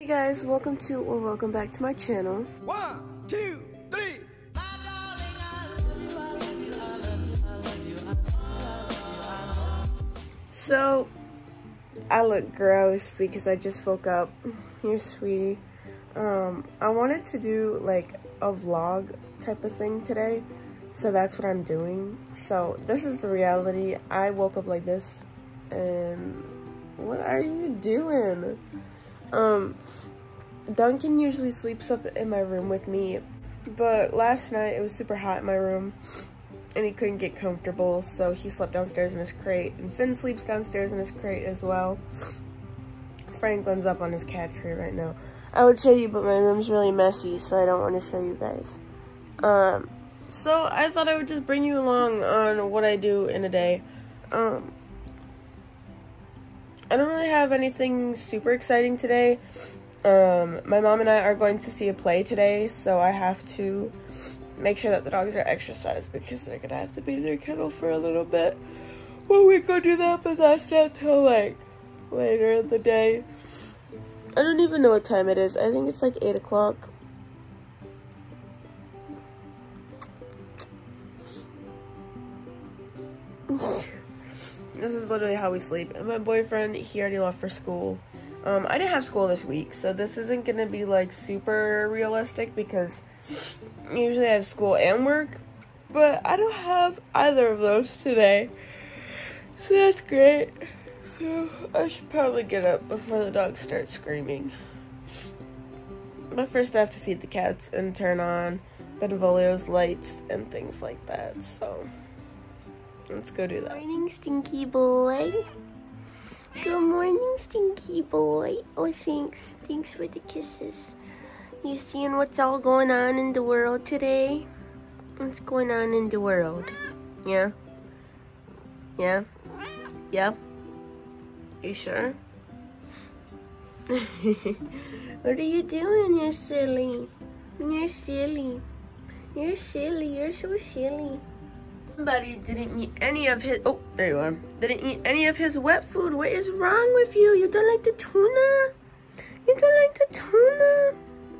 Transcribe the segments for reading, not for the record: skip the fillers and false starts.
Hey guys, welcome to or welcome back to my channel. 1, 2, 3. So I look gross because I just woke up. Here's sweetie. I wanted to do like a vlog type of thing today, so that's what I'm doing. So this is the reality. I woke up like this, and what are you doing? Duncan usually sleeps up in my room with me, but last night it was super hot in my room and he couldn't get comfortable, so he slept downstairs in his crate, and Finn sleeps downstairs in his crate as well. Franklin's up on his cat tree right now. I would show you, but my room's really messy, so I don't want to show you guys. So I thought I would just bring you along on what I do in a day. I don't really have anything super exciting today. My mom and I are going to see a play today, so I have to make sure that the dogs are exercised because they're gonna have to be in their kennel for a little bit when we go do that, but that's not till like later in the day. I don't even know what time it is. I think it's like 8 o'clock. This is literally how we sleep. And my boyfriend, he already left for school. I didn't have school this week, so this isn't gonna be like super realistic because usually I have school and work, but I don't have either of those today, so that's great. So I should probably get up before the dogs start screaming, but first I have to feed the cats and turn on Benvolio's lights and things like that, so let's go do that. Good morning, Stinky Boy. Good morning, Stinky Boy. Oh, thanks. Thanks for the kisses. You seeing what's all going on in the world today? What's going on in the world? Yeah? Yeah? Yep. You sure? What are you doing? You're silly. You're silly. You're silly. You're so silly. Somebody didn't eat any of his, oh, there you are. Didn't eat any of his wet food. What is wrong with you? You don't like the tuna? You don't like the tuna?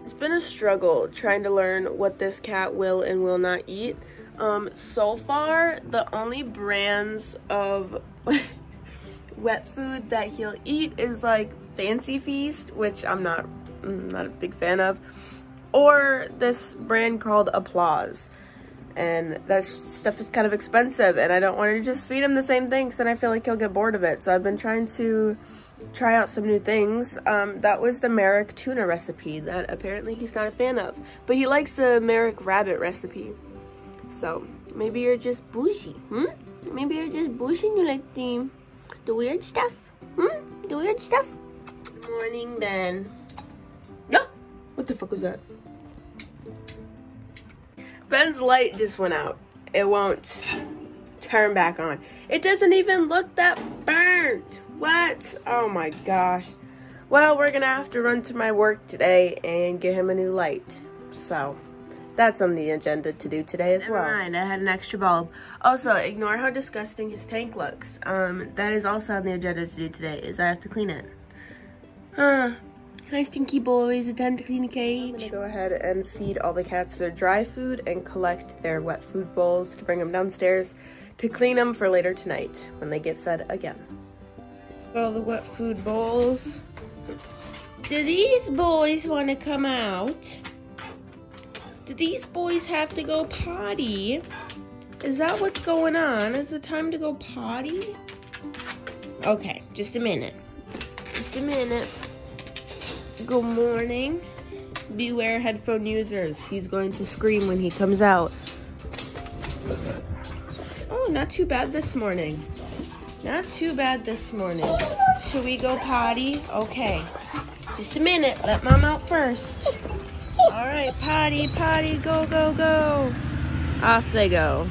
It's been a struggle trying to learn what this cat will and will not eat. So far, the only brands of wet food that he'll eat is like Fancy Feast, which I'm not a big fan of, or this brand called Applaws. And that stuff is kind of expensive, and I don't want to just feed him the same thing because then I feel like he'll get bored of it. So I've been trying to try out some new things. That was the Merrick tuna recipe that apparently he's not a fan of, but he likes the Merrick rabbit recipe. So maybe you're just bougie, hmm? Maybe you're just bougie and you like the weird stuff, hmm? The weird stuff? Morning, Ben. No! Oh, what the fuck was that? Ben's light just went out. It won't turn back on. It doesn't even look that burnt. What? Oh my gosh. Well, we're gonna have to run to my work today and get him a new light. So that's on the agenda to do today as well. Never mind, I had an extra bulb. Also, ignore how disgusting his tank looks. That is also on the agenda to do today, is I have to clean it. Hi, Stinky Boys, it's time to clean the cage. I'm gonna go ahead and feed all the cats their dry food and collect their wet food bowls to bring them downstairs to clean them for later tonight when they get fed again. All the wet food bowls. Do these boys want to come out? Do these boys have to go potty? Is that what's going on? Is it time to go potty? Okay, just a minute. Just a minute. Good morning. Beware headphone users. He's going to scream when he comes out. Oh, not too bad this morning. Not too bad this morning. Should we go potty? Okay. Just a minute. Let mom out first. All right, potty, potty, go, go, go. Off they go.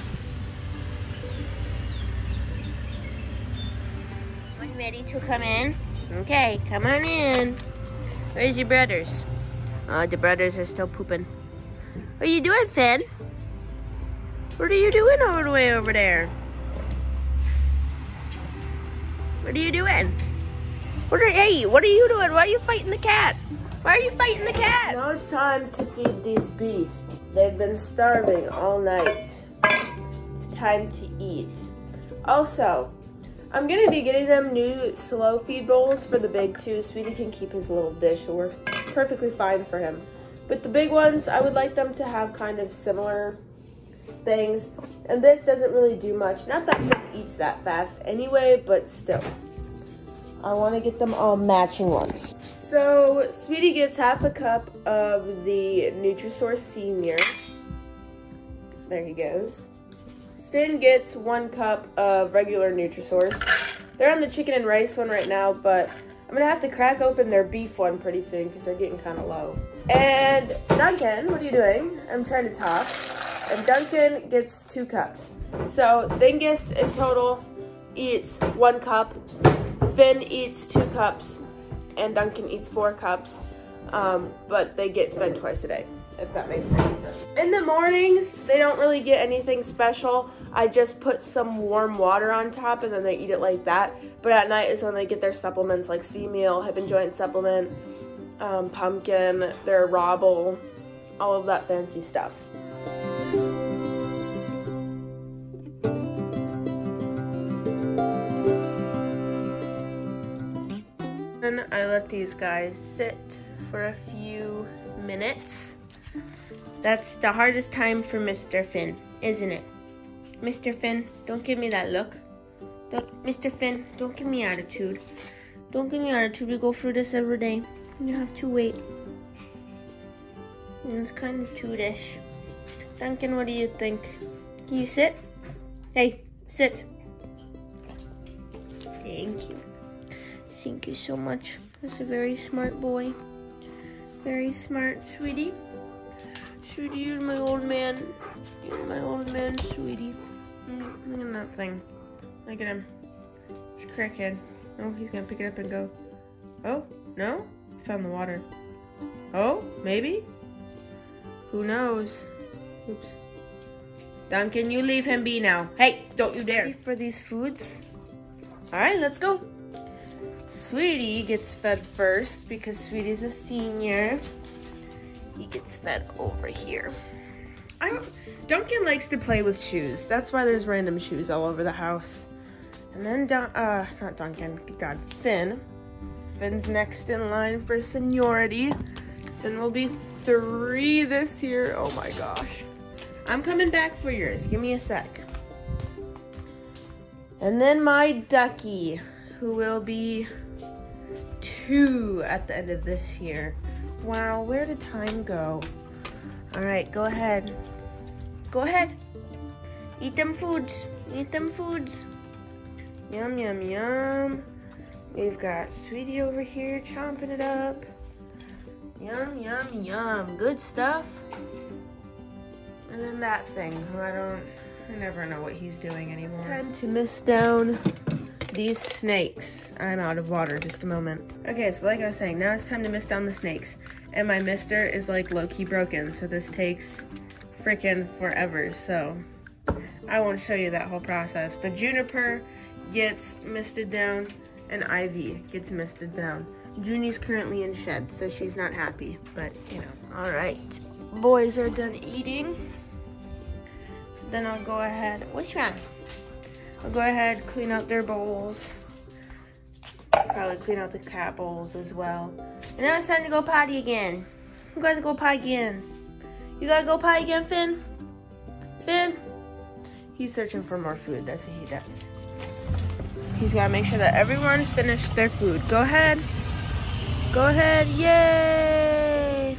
I'm ready to come in. Okay, come on in. Where's your brothers? The brothers are still pooping. What are you doing, Finn? What are you doing all the way over there? What are you doing? What are you doing? Why are you fighting the cat? Why are you fighting the cat? Now it's time to feed these beasts. They've been starving all night. It's time to eat. Also, I'm going to be getting them new slow feed bowls for the big two. Sweetie can keep his little dish. It works perfectly fine for him. But the big ones, I would like them to have kind of similar things. And this doesn't really do much. Not that he eats that fast anyway, but still. I want to get them all matching ones. So, Sweetie gets half a cup of the Nutrisource Senior. There he goes. Finn gets 1 cup of regular Nutrisource. They're on the chicken and rice one right now, but I'm going to have to crack open their beef one pretty soon because they're getting kind of low. And Duncan, what are you doing? I'm trying to talk. And Duncan gets 2 cups. So, Dingus in total eats 1 cup. Finn eats 2 cups, and Duncan eats 4 cups, but they get fed twice a day, if that makes any sense. In the mornings, they don't really get anything special. I just put some warm water on top, and then they eat it like that. But at night is when they get their supplements, like sea meal, hip and joint supplement, pumpkin, their robble, all of that fancy stuff. I let these guys sit for a few minutes. That's the hardest time for Mr. Finn, isn't it? Mr. Finn, don't give me that look. Mr. Finn, don't give me attitude. Don't give me attitude. We go through this every day. You have to wait. And it's kind of cute-ish. Duncan, what do you think? Can you sit? Hey, sit. Thank you. Thank you so much. That's a very smart boy. Very smart, sweetie. Sweetie, you're my old man. You're my old man, sweetie. Look at that thing. Look at him. He's a crackhead. Oh, he's gonna pick it up and go. Oh, no? He found the water. Oh, maybe? Who knows? Oops. Duncan, you leave him be now. Hey, don't you dare. Ready for these foods. Alright, let's go. Sweetie gets fed first because Sweetie's a senior. He gets fed over here. Duncan likes to play with shoes. That's why there's random shoes all over the house. And then Finn. Finn's next in line for seniority. Finn will be 3 this year. Oh my gosh. I'm coming back for yours. Give me a sec. And then my Ducky, who will be 2 at the end of this year. Wow, where did time go? All right, go ahead. Go ahead. Eat them foods. Eat them foods. Yum, yum, yum. We've got Sweetie over here chomping it up. Yum, yum, yum. Good stuff. And then that thing, who I never know what he's doing anymore. Time to mist down these snakes. I'm out of water, just a moment. Okay, so like I was saying, now it's time to mist down the snakes. And my mister is like low-key broken, so this takes freaking forever. So I won't show you that whole process. But Juniper gets misted down and Ivy gets misted down. Junie's currently in shed, so she's not happy, but you know. All right, boys are done eating. Then I'll go ahead, what's wrong? I'll go ahead, clean out their bowls. Probably clean out the cat bowls as well. And now it's time to go potty again. You gotta go potty again. You gotta go potty again, Finn? Finn? He's searching for more food, that's what he does. He's gotta make sure that everyone finished their food. Go ahead. Go ahead, yay!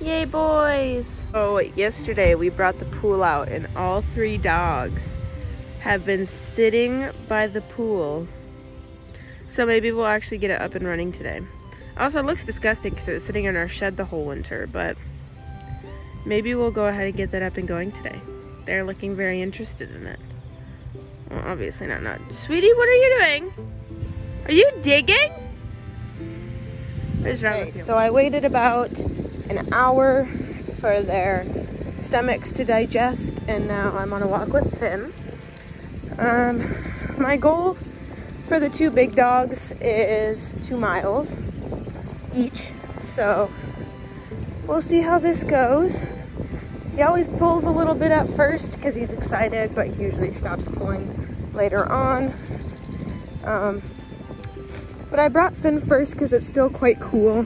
Yay, boys! Oh, yesterday we brought the pool out and all 3 dogs have been sitting by the pool. So maybe we'll actually get it up and running today. Also, it looks disgusting because it was sitting in our shed the whole winter, but maybe we'll go ahead and get that up and going today. They're looking very interested in it. Well, obviously not. Sweetie, what are you doing? Are you digging? What is wrong with you? So I waited about an hour for their stomachs to digest, and now I'm on a walk with Finn. My goal for the 2 big dogs is 2 miles each, so we'll see how this goes. He always pulls a little bit at first because he's excited, but he usually stops pulling later on. But I brought Finn first because it's still quite cool.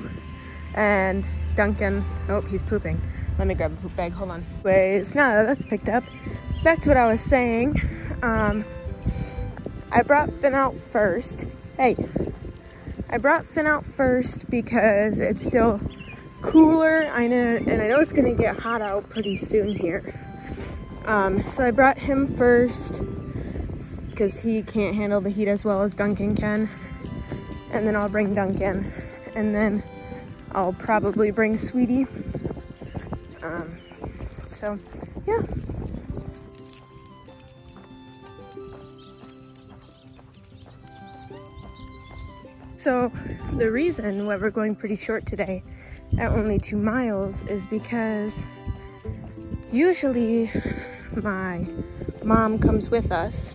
And Duncan, oh, he's pooping. Let me grab a poop bag, hold on. Anyways, now that that's picked up, back to what I was saying. I brought Finn out first. Hey, I brought Finn out first because it's still cooler, I know it's gonna get hot out pretty soon here. So I brought him first because he can't handle the heat as well as Duncan can. And then I'll bring Duncan, and then I'll probably bring Sweetie. So yeah. So the reason why we're going pretty short today at only 2 miles is because usually my mom comes with us,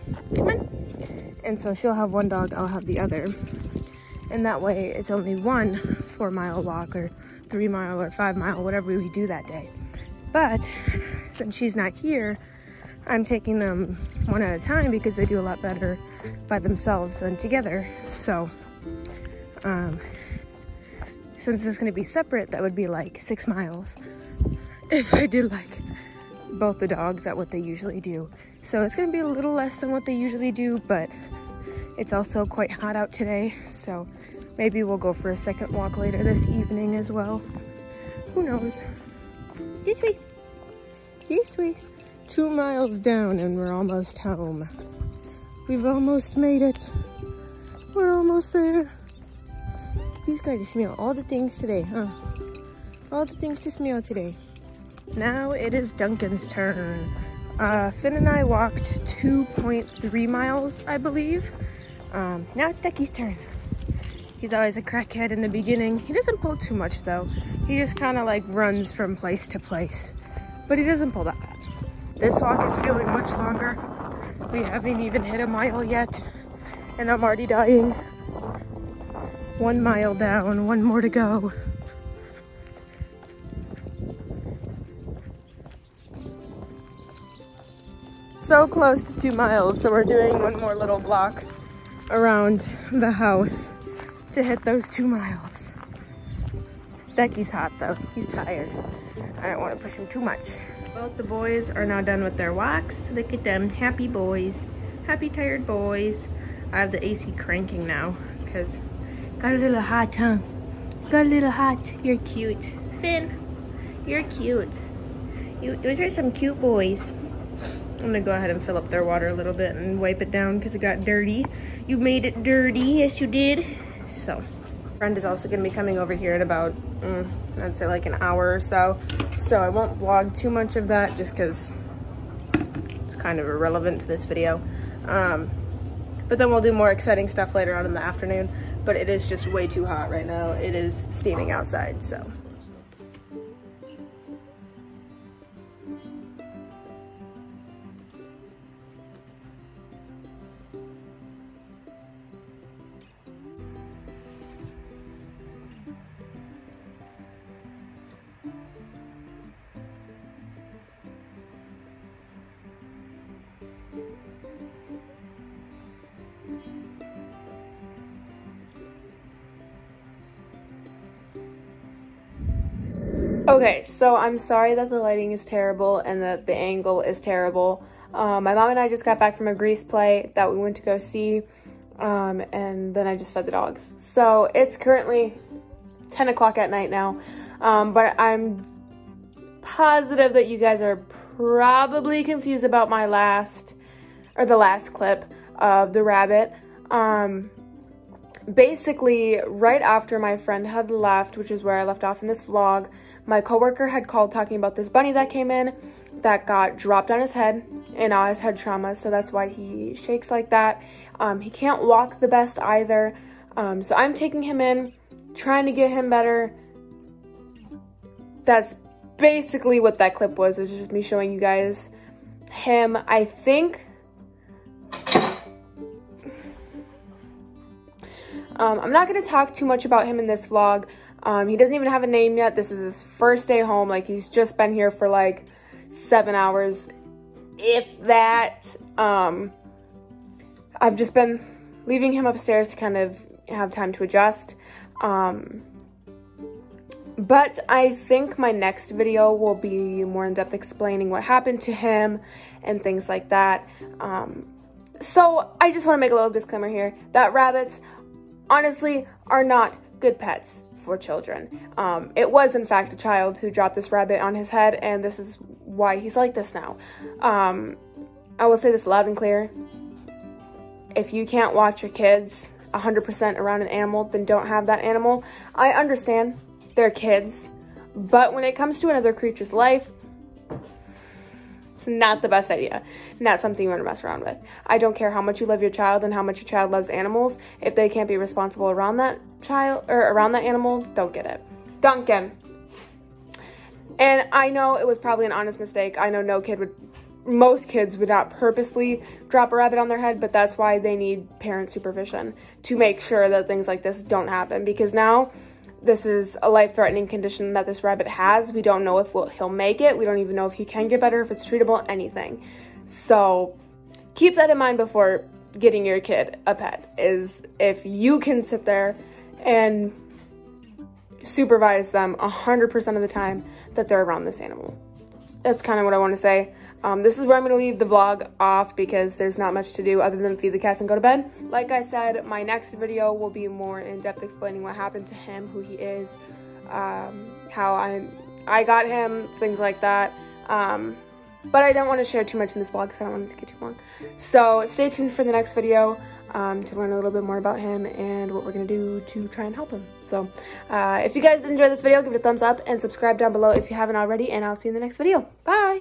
and so she'll have one dog, I'll have the other, and that way it's only one 4-mile walk or 3-mile or 5-mile, whatever we do that day. But since she's not here, I'm taking them one at a time because they do a lot better by themselves than together. So since it's going to be separate, that would be like 6 miles if I did like both the dogs at what they usually do. So it's going to be a little less than what they usually do, but it's also quite hot out today. So maybe we'll go for a second walk later this evening as well. Who knows? This way. This way. 2 miles down and we're almost home. We've almost made it. We're almost there. He's going to smell all the things today, huh? All the things to smell today. Now it is Duncan's turn. Finn and I walked 2.3 miles, I believe. Now it's Ducky's turn. He's always a crackhead in the beginning. He doesn't pull too much though. He just kind of like runs from place to place. But he doesn't pull that much. This walk is feeling much longer. We haven't even hit a mile yet. And I'm already dying. 1 mile down, one more to go. So close to 2 miles, so we're doing one more little block around the house to hit those 2 miles. Becky's hot though, he's tired. I don't want to push him too much. Both the boys are now done with their walks. Look at them, happy boys, happy tired boys. I have the AC cranking now because got a little hot, huh? Got a little hot. You're cute. Finn, you're cute. Those are some cute boys. I'm gonna go ahead and fill up their water a little bit and wipe it down because it got dirty. You made it dirty. Yes, you did. So, friend is also gonna be coming over here in about, I'd say like an hour or so. So I won't vlog too much of that just because it's kind of irrelevant to this video. But then we'll do more exciting stuff later on in the afternoon. But it is just way too hot right now. It is steaming outside, so. Okay, so I'm sorry that the lighting is terrible and that the angle is terrible. My mom and I just got back from a Grease play that we went to go see, and then I just fed the dogs. So it's currently 10 o'clock at night now, but I'm positive that you guys are probably confused about my last clip of the rabbit. Basically, right after my friend had left, which is where I left off in this vlog, my coworker had called talking about this bunny that came in that got dropped on his head and now has head trauma, so that's why he shakes like that. He can't walk the best either, so I'm taking him in, trying to get him better. That's basically what that clip was. It was just me showing you guys him. I think I'm not going to talk too much about him in this vlog. He doesn't even have a name yet. This is his first day home. Like, he's just been here for like 7 hours, if that. I've just been leaving him upstairs to kind of have time to adjust. But I think my next video will be more in-depth explaining what happened to him and things like that. So I just want to make a little disclaimer here that rabbits honestly are not good pets for children. It was in fact a child who dropped this rabbit on his head, and this is why he's like this now. I will say this loud and clear. If you can't watch your kids 100% around an animal, then don't have that animal. I understand they're kids, but when it comes to another creature's life, it's not the best idea. Not something you want to mess around with. I don't care how much you love your child and how much your child loves animals. If they can't be responsible around that child or around that animal, don't get it. Duncan. And I know it was probably an honest mistake. I know no kid would... most kids would not purposely drop a rabbit on their head, but that's why they need parent supervision to make sure that things like this don't happen, because now this is a life-threatening condition that this rabbit has. We don't know if he'll make it. We don't even know if he can get better, if it's treatable, anything. So keep that in mind before getting your kid a pet, is if you can sit there and supervise them 100% of the time that they're around this animal. That's kind of what I want to say. This is where I'm going to leave the vlog off because there's not much to do other than feed the cats and go to bed. Like I said, my next video will be more in-depth explaining what happened to him, who he is, how I got him, things like that. But I don't want to share too much in this vlog because I don't want it to get too long. So stay tuned for the next video to learn a little bit more about him and what we're going to do to try and help him. So if you guys enjoyed this video, give it a thumbs up and subscribe down below if you haven't already, and I'll see you in the next video. Bye!